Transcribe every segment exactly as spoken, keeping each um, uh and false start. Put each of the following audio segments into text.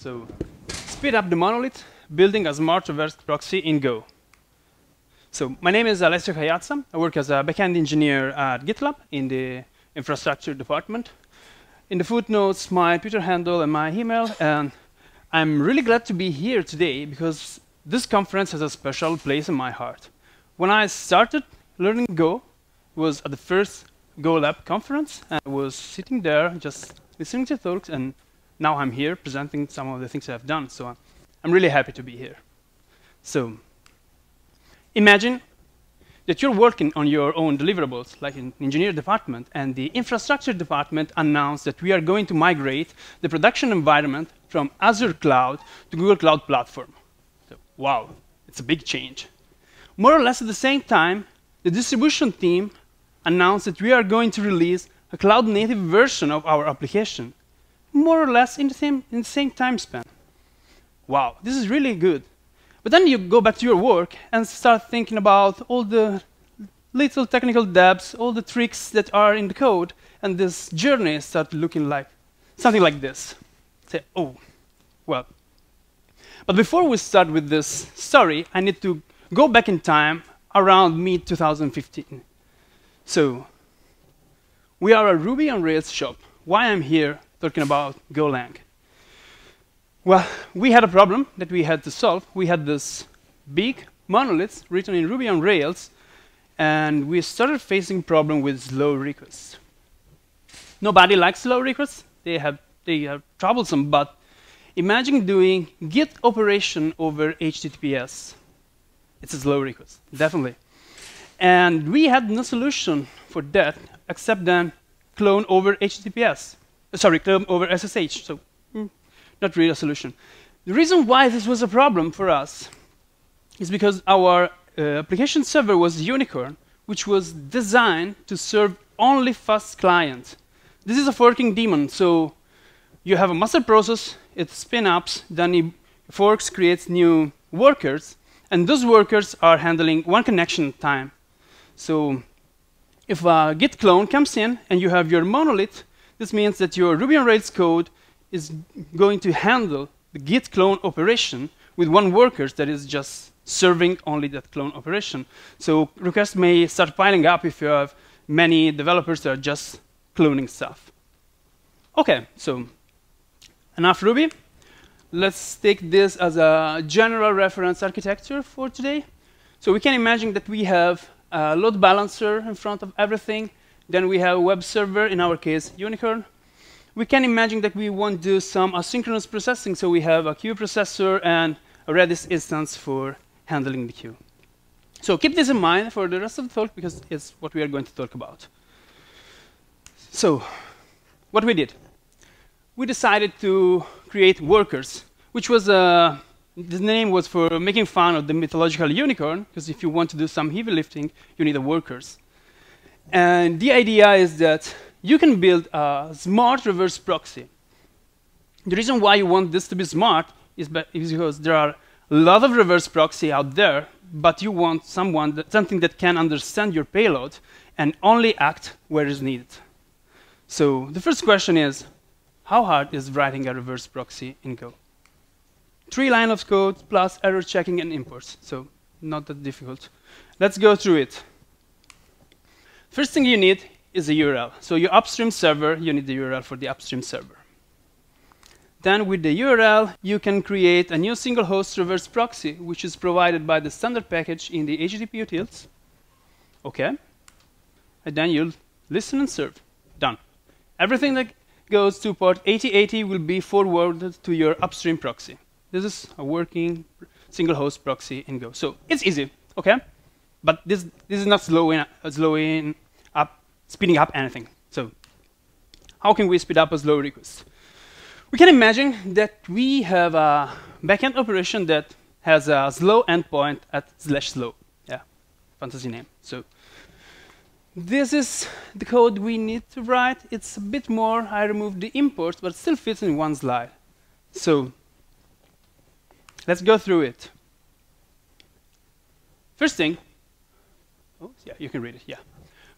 So speed up the monolith, building a smart reverse proxy in Go. So my name is Alessio Caiazza. I work as a backend engineer at GitLab in the infrastructure department. In the footnotes, my Twitter handle and my email. And I'm really glad to be here today because this conference has a special place in my heart. When I started learning Go, it was at the first GoLab conference. And I was sitting there just listening to talks, and now I'm here presenting some of the things I've done. So I'm really happy to be here. So imagine that you're working on your own deliverables, like in the engineer department, and the infrastructure department announced that we are going to migrate the production environment from Azure Cloud to Google Cloud Platform. So, wow, it's a big change. More or less at the same time, the distribution team announced that we are going to release a cloud-native version of our application, more or less in the same, in the same time span. Wow, this is really good. But then you go back to your work and start thinking about all the little technical depths, all the tricks that are in the code, and this journey starts looking like something like this. Say, oh, well. But before we start with this story, I need to go back in time around mid two thousand fifteen. So we are a Ruby on Rails shop. Why I'm here talking about Golang? Well, we had a problem that we had to solve. We had this big monolith written in Ruby on Rails, and we started facing problem with slow requests. Nobody likes slow requests. They have they are troublesome, but imagine doing git operation over H T T P S. It's a slow request, definitely. And we had no solution for that except then clone over H T T P S. Sorry, clone over S S H. So. Mm. Not really a solution. The reason why this was a problem for us is because our uh, application server was Unicorn, which was designed to serve only fast clients. This is a forking daemon, so you have a master process, it spin-ups, then it forks, creates new workers, and those workers are handling one connection at a time. So if a git clone comes in and you have your monolith, this means that your Ruby on Rails code is going to handle the git clone operation with one worker that is just serving only that clone operation. So requests may start piling up if you have many developers that are just cloning stuff. OK, so enough Ruby. Let's take this as a general reference architecture for today. So we can imagine that we have a load balancer in front of everything. Then we have a web server, in our case, Unicorn. We can imagine that we want to do some asynchronous processing, so we have a queue processor and a Redis instance for handling the queue. So keep this in mind for the rest of the talk, because it's what we are going to talk about. So what we did, we decided to create workers, which was a, the name was for making fun of the mythological unicorn, because if you want to do some heavy lifting, you need the workers. And the idea is that you can build a smart reverse proxy. The reason why you want this to be smart is because there are a lot of reverse proxy out there, but you want someone that, something that can understand your payload and only act where is needed. So the first question is, how hard is writing a reverse proxy in Go? Three lines of code plus error checking and imports, so not that difficult. Let's go through it. First thing you need is a U R L. So your upstream server, you need the U R L for the upstream server. Then with the U R L, you can create a new single host reverse proxy, which is provided by the standard package in the H T T P utils. OK. And then you'll listen and serve. Done. Everything that goes to port eighty eighty will be forwarded to your upstream proxy. This is a working single host proxy in Go. So it's easy, OK? But this, this is not slowing, uh, slowing up. speeding up anything. So how can we speed up a slow request? We can imagine that we have a backend operation that has a slow endpoint at slash slow. Yeah, fantasy name. So this is the code we need to write. It's a bit more. I removed the imports, but it still fits in one slide. So let's go through it. First thing, oh, yeah, you can read it, yeah.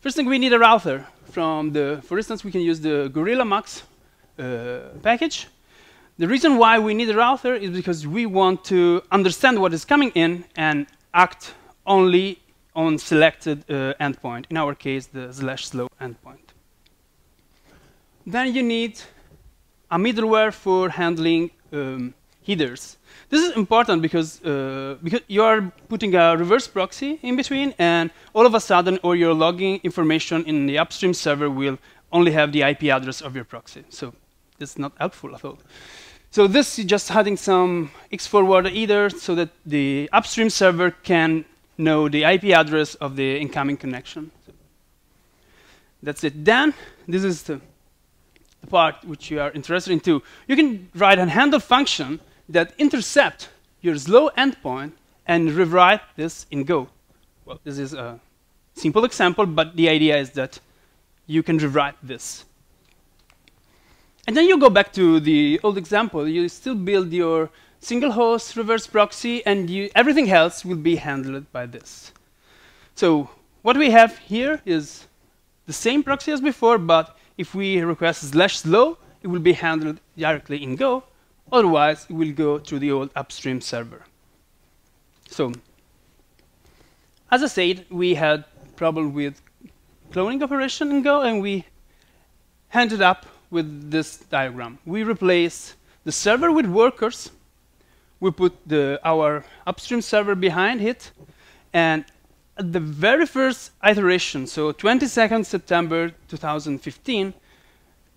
First thing, we need a router from the, for instance, we can use the Gorilla Mux uh, package. The reason why we need a router is because we want to understand what is coming in and act only on selected uh, endpoint, in our case, the slash slow endpoint. Then you need a middleware for handling um, headers. This is important because, uh, because you are putting a reverse proxy in between, and all of a sudden, all your logging information in the upstream server will only have the I P address of your proxy. So that's not helpful at all. So this is just adding some X forward header so that the upstream server can know the I P address of the incoming connection. So that's it. Then this is the, the part which you are interested in too. You can write a handle function that intercept your slow endpoint and rewrite this in Go. Well, this is a simple example, but the idea is that you can rewrite this. And then you go back to the old example. You still build your single host reverse proxy, and you, everything else will be handled by this. So what we have here is the same proxy as before, but if we request slash slow, it will be handled directly in Go. Otherwise, it will go to the old upstream server. So, as I said, we had problem with cloning operation in Go, and we ended up with this diagram. We replace the server with workers. We put the, our upstream server behind it, and at the very first iteration, so twenty-second September two thousand fifteen,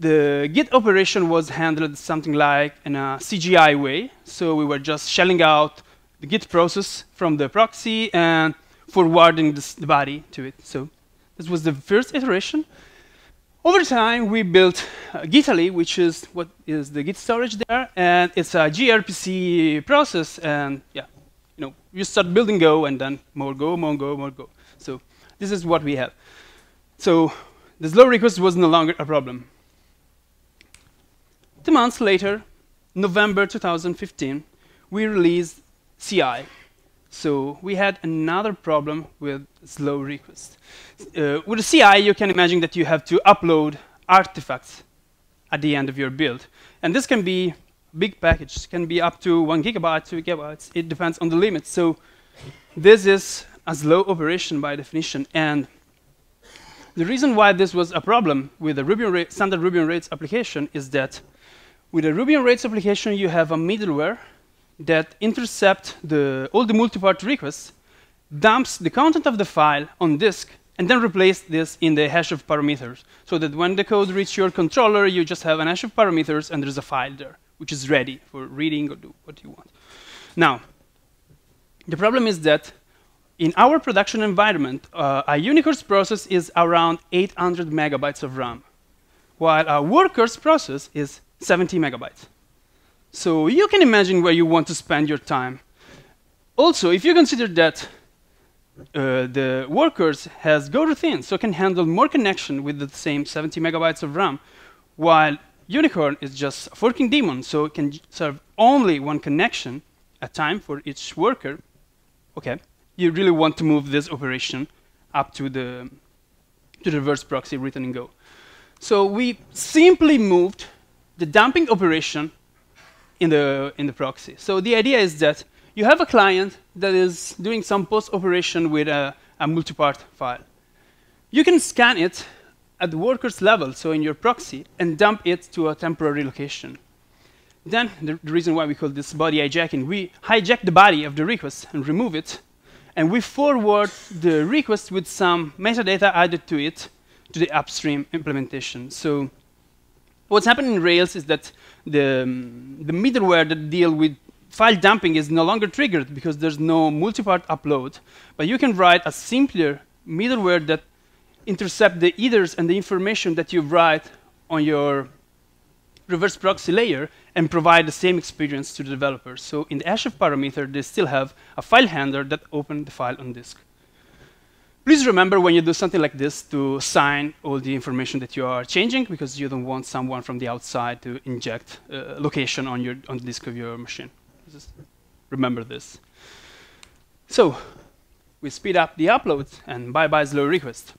the Git operation was handled something like in a C G I way. So we were just shelling out the Git process from the proxy and forwarding this, the body to it. So this was the first iteration. Over time, we built uh, Gitaly, which is what is the Git storage there, and it's a gRPC process. And yeah, you know, you start building Go, and then more Go, more Go, more Go. So this is what we have. So the slow request was no longer a problem. Two months later, November two thousand fifteen, we released C I. So we had another problem with slow request. Uh, with a C I, you can imagine that you have to upload artifacts at the end of your build. And this can be a big package. It can be up to one gigabyte, two gigabytes. It depends on the limit. So this is a slow operation by definition. And the reason why this was a problem with a Ruby on Rails, standard Ruby on Rails application is that with a Ruby on Rails application, you have a middleware that intercepts the, all the multi-part requests, dumps the content of the file on disk, and then replaces this in the hash of parameters, so that when the code reaches your controller, you just have an hash of parameters, and there's a file there, which is ready for reading or do what you want. Now, the problem is that in our production environment, uh, a Unicorn's process is around eight hundred megabytes of RAM, while a worker's process is seventy megabytes. So you can imagine where you want to spend your time. Also, if you consider that uh, the workers has goroutines, so can handle more connection with the same seventy megabytes of RAM, while Unicorn is just a forking daemon, so it can serve only one connection at a time for each worker. Okay, you really want to move this operation up to the to the reverse proxy written in Go. So we simply moved the dumping operation In the, in the proxy. So the idea is that you have a client that is doing some post-operation with a, a multi-part file. You can scan it at the worker's level, so in your proxy, and dump it to a temporary location. Then, the, the reason why we call this body hijacking, we hijack the body of the request and remove it, and we forward the request with some metadata added to it to the upstream implementation. So what's happening in Rails is that the, um, the middleware that deal with file dumping is no longer triggered because there's no multi-part upload. But you can write a simpler middleware that intercepts the headers and the information that you write on your reverse proxy layer and provide the same experience to the developers. So in the hash of parameter, they still have a file handler that opens the file on disk. Please remember when you do something like this to sign all the information that you are changing, because you don't want someone from the outside to inject uh, location on, your, on the disk of your machine. Just remember this. So we speed up the upload, and bye-bye slow request.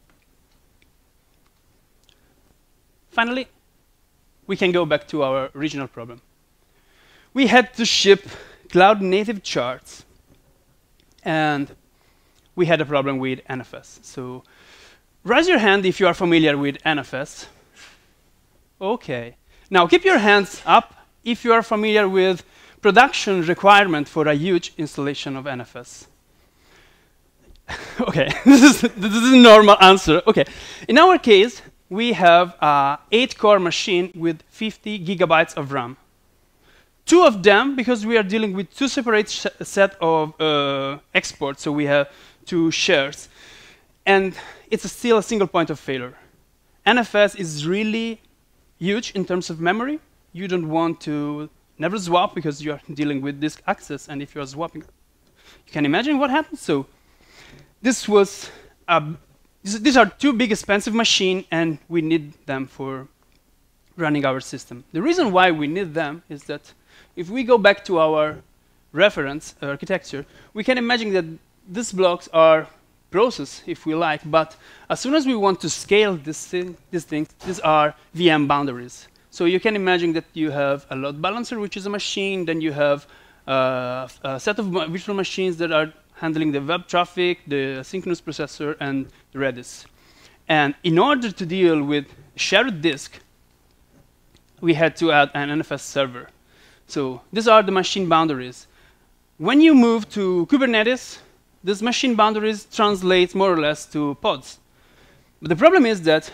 Finally, we can go back to our original problem. we had to ship cloud-native charts, and we had a problem with N F S. So raise your hand if you are familiar with N F S. OK. Now, keep your hands up if you are familiar with production requirement for a huge installation of N F S. OK, this is, this is a normal answer. OK, in our case, we have an eight core machine with fifty gigabytes of RAM. Two of them, because we are dealing with two separate sh set of uh, exports, so we have two shares. And it's a still a single point of failure. N F S is really huge in terms of memory. You don't want to never swap because you are dealing with disk access. And if you are swapping, you can imagine what happens. So this was a, these are two big expensive machines, and we need them for running our system. The reason why we need them is that if we go back to our reference architecture, we can imagine that these blocks are process, if we like, but as soon as we want to scale this thing, these things, these are V M boundaries. So you can imagine that you have a load balancer, which is a machine, then you have uh, a set of virtual machines that are handling the web traffic, the synchronous processor, and the Redis. And in order to deal with shared disk, we had to add an N F S server. So these are the machine boundaries. When you move to Kubernetes, these machine boundaries translate more or less to pods. But the problem is that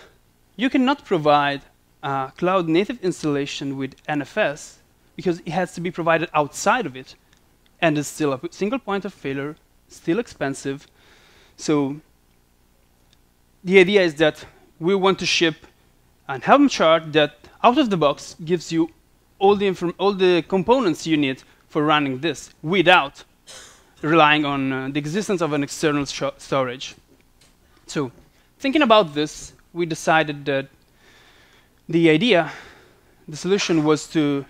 you cannot provide a cloud-native installation with N F S because it has to be provided outside of it. And it's still a single point of failure, still expensive. So the idea is that we want to ship an Helm chart that out of the box gives you all the, inform all the components you need for running this without relying on uh, the existence of an external storage. So thinking about this, we decided that the idea, the solution was to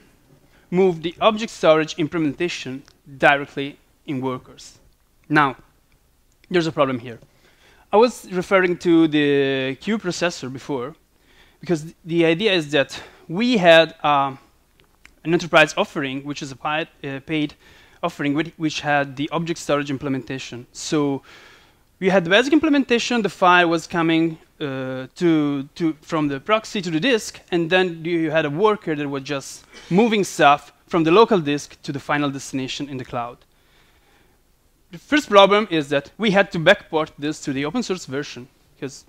move the object storage implementation directly in workhorse. Now, there's a problem here. I was referring to the queue processor before, because th the idea is that we had uh, an enterprise offering, which is a paid, uh, paid offering which had the object storage implementation. So we had the basic implementation. The file was coming uh, to, to, from the proxy to the disk, and then you had a worker that was just moving stuff from the local disk to the final destination in the cloud. The first problem is that we had to backport this to the open source version, because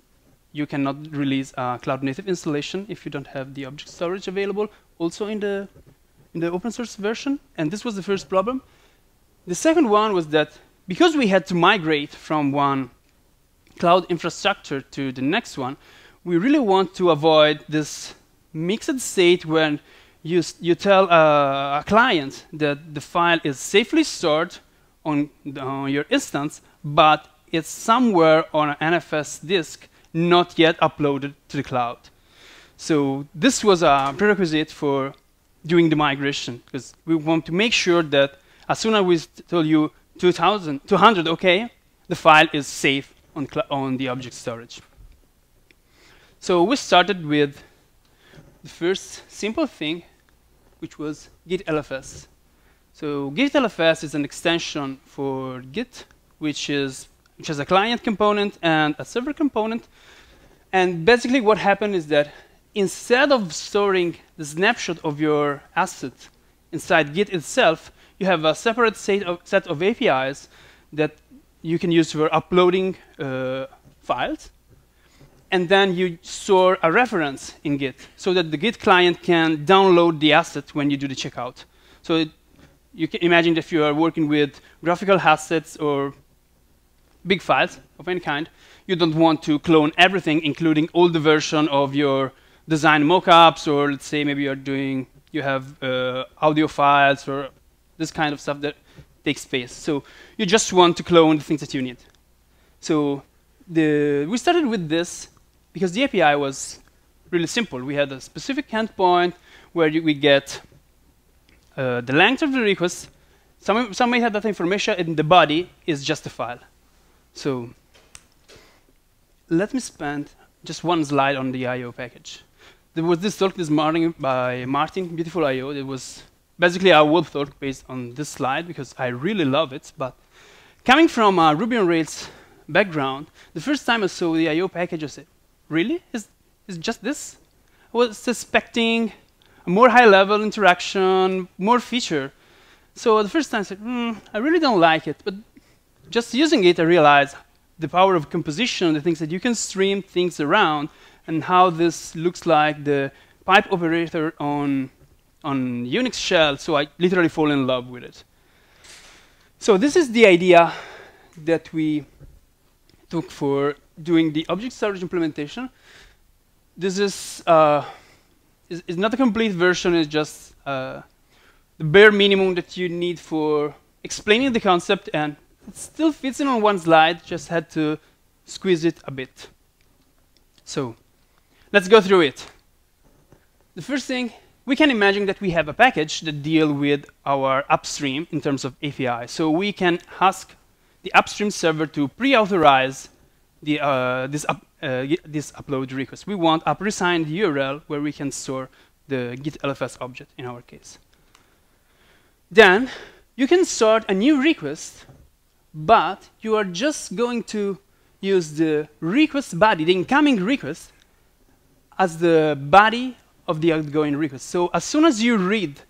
you cannot release a cloud-native installation if you don't have the object storage available also in the, in the open source version. And this was the first problem. The second one was that because we had to migrate from one cloud infrastructure to the next one, we really want to avoid this mixed state when you, you tell uh, a client that the file is safely stored on, the, on your instance, but it's somewhere on an N F S disk not yet uploaded to the cloud. So this was a prerequisite for doing the migration, because we want to make sure that as soon as we tell you two thousand two hundred, okay, the file is safe on, on the object storage. So we started with the first simple thing, which was Git L F S. So Git L F S is an extension for Git, which is which has a client component and a server component. And basically what happened is that instead of storing the snapshot of your asset inside Git itself, you have a separate set of, set of A P Is that you can use for uploading uh, files. And then you store a reference in Git so that the Git client can download the asset when you do the checkout. So it, you can imagine if you are working with graphical assets or big files of any kind, you don't want to clone everything, including all the version of your design mockups, or let's say maybe you're doing, you have uh, audio files or this kind of stuff that takes space. So you just want to clone the things that you need. So the, we started with this because the A P I was really simple. We had a specific endpoint where you, we get uh, the length of the request. Some, some may have that information, and the body is just a file. So let me spend just one slide on the I O package. There was this talk this morning by Martin, beautiful I O. It was basically I would talk based on this slide because I really love it. But coming from a Ruby on Rails background, the first time I saw the I O package, I said, really? Is is just this? I was expecting a more high-level interaction, more feature. So the first time I said, hmm, I really don't like it. But just using it, I realized the power of composition, the things that you can stream things around, and how this looks like the pipe operator on, on Unix shell. So I literally fall in love with it. So this is the idea that we took for doing the object storage implementation. This is uh, is, is not a complete version. It's just uh, the bare minimum that you need for explaining the concept, and it still fits in on one slide. Just had to squeeze it a bit. So let's go through it. The first thing, we can imagine that we have a package that deals with our upstream in terms of A P I. So we can ask the upstream server to pre-authorize the, uh, this, up, uh, this upload request. We want a pre-signed U R L where we can store the Git L F S object in our case. Then you can start a new request, but you are just going to use the request body, the incoming request, as the body of the outgoing request. So as soon as you read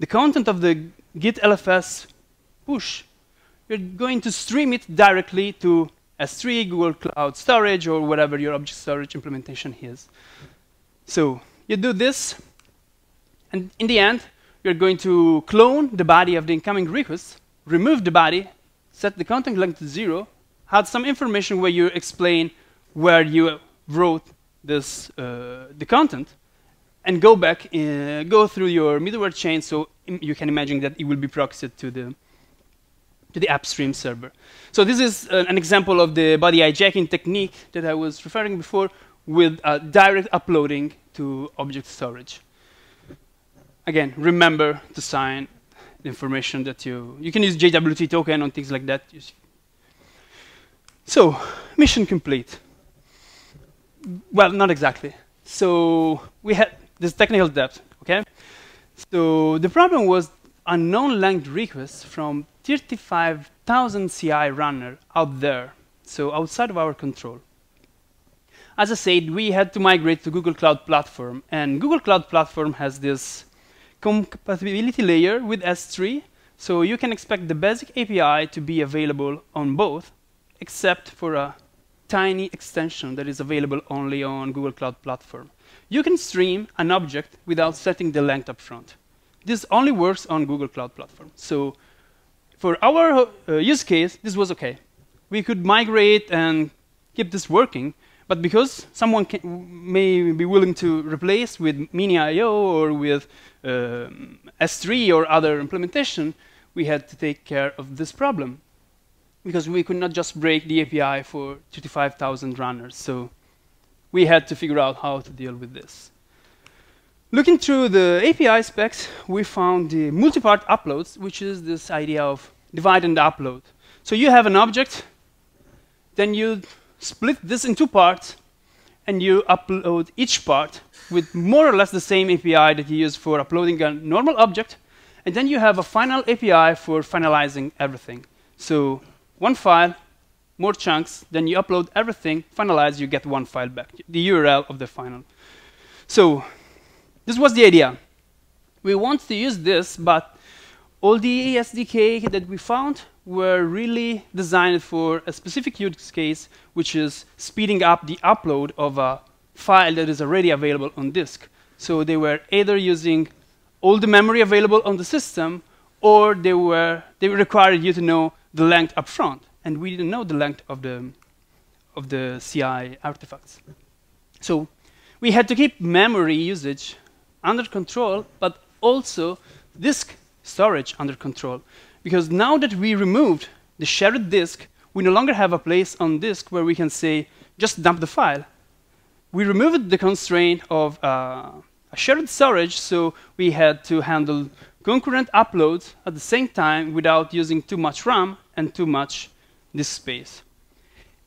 the content of the Git L F S push, you're going to stream it directly to S three, Google Cloud Storage, or whatever your object storage implementation is. So you do this, and in the end, you're going to clone the body of the incoming request, remove the body, set the content length to zero, add some information where you explain where you wrote this, uh, the content, and go back, uh, go through your middleware chain, so you can imagine that it will be proxied to the to the upstream server. So this is uh, an example of the body hijacking technique that I was referring before with uh, direct uploading to object storage. Again, remember to sign the information that you... You can use J W T token on things like that. So, mission complete. Well, not exactly. So we had this technical debt, okay? So the problem was unknown length requests from thirty-five thousand C I runner out there, so outside of our control. As I said, we had to migrate to Google Cloud Platform, and Google Cloud Platform has this compatibility layer with S three, so you can expect the basic A P I to be available on both, except for a tiny extension that is available only on Google Cloud Platform. You can stream an object without setting the length up front. This only works on Google Cloud Platform. So for our uh, use case, this was okay. We could migrate and keep this working, but because someone can, may be willing to replace with MiniIO or with um, S three or other implementation, we had to take care of this problem, because we could not just break the A P I for thirty-five thousand runners. So we had to figure out how to deal with this. Looking through the A P I specs, we found the multi-part uploads, which is this idea of divide and upload. So you have an object, then you split this in two parts, and you upload each part with more or less the same A P I that you use for uploading a normal object, and then you have a final A P I for finalizing everything. So one file, more chunks, then you upload everything, finalize, you get one file back, the U R L of the final. So this was the idea. We want to use this, but all the S D K that we found were really designed for a specific use case, which is speeding up the upload of a file that is already available on disk. So they were either using all the memory available on the system, or they were they required you to know the length up front, and we didn't know the length of the of the C I artifacts. So we had to keep memory usage under control, but also disk storage under control. Because now that we removed the shared disk, we no longer have a place on disk where we can say, just dump the file. We removed the constraint of uh, a shared storage, so we had to handle concurrent uploads at the same time without using too much RAM and too much disk space.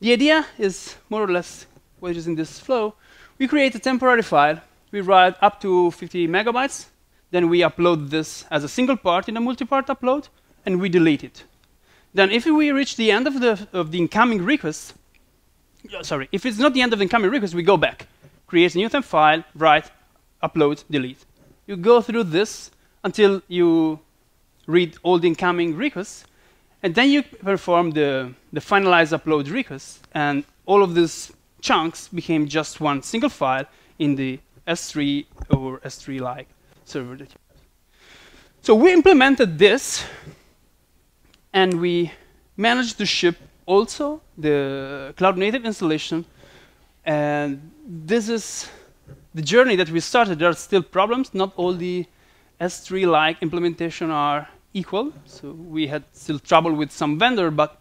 The idea is more or less what is in this flow. We create a temporary file. We write up to fifty megabytes. Then we upload this as a single part in a multi-part upload, and we delete it. Then if we reach the end of the, of the incoming request, sorry, if it's not the end of the incoming request, we go back, create a new temp file, write, upload, delete. You go through this until you read all the incoming requests, and then you perform the, the finalize upload request, and all of these chunks became just one single file in the S three or S three like server that you have. So we implemented this, and we managed to ship also the cloud-native installation. And this is the journey that we started. There are still problems. Not all the S three like implementation are equal. So we had still trouble with some vendor, but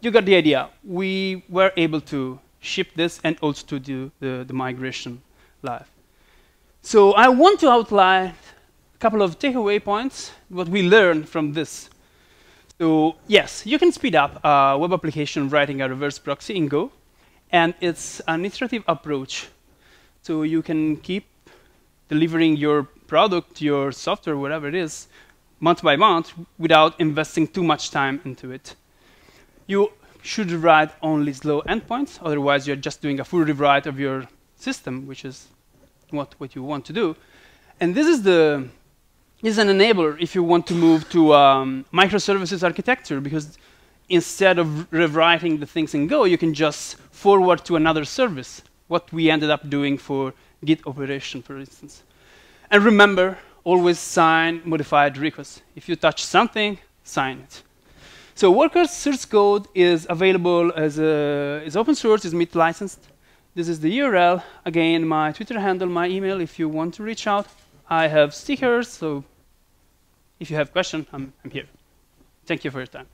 you got the idea. We were able to ship this and also to do the, the migration live. So I want to outline a couple of takeaway points, what we learned from this. So yes, you can speed up a web application writing a reverse proxy in Go, and it's an iterative approach. So you can keep delivering your product, your software, whatever it is, month by month without investing too much time into it. You should write only slow endpoints, otherwise you're just doing a full rewrite of your system, which is not what you want to do. And this is the is an enabler if you want to move to um, microservices architecture, because instead of rewriting the things in Go, you can just forward to another service, what we ended up doing for Git operation, for instance. And remember, always sign modified requests. If you touch something, sign it. So workhorse source code is available as a, is open source, is M I T licensed. This is the U R L. Again, my Twitter handle, my email, if you want to reach out. I have stickers, so if you have questions, I'm, I'm here. Thank you for your time.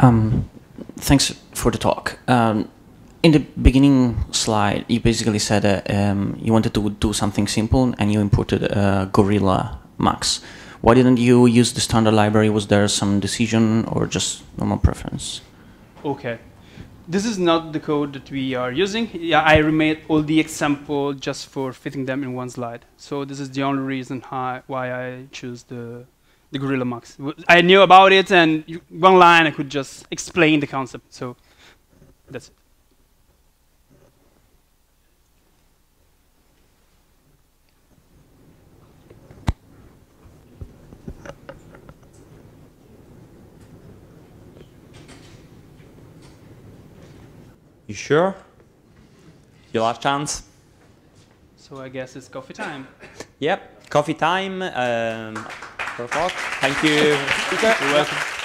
Um, thanks for the talk. Um, in the beginning slide, you basically said uh, um, you wanted to do something simple, and you imported uh, Gorilla Mux. Why didn't you use the standard library? Was there some decision or just normal preference? OK. This is not the code that we are using. Yeah, I remade all the examples just for fitting them in one slide. So this is the only reason I, why I choose the, the Gorilla Mux. I knew about it, and you, one line I could just explain the concept. So that's it. You sure? Your last chance. So I guess it's coffee time. Yep, coffee time. Um, Thank you. You're welcome.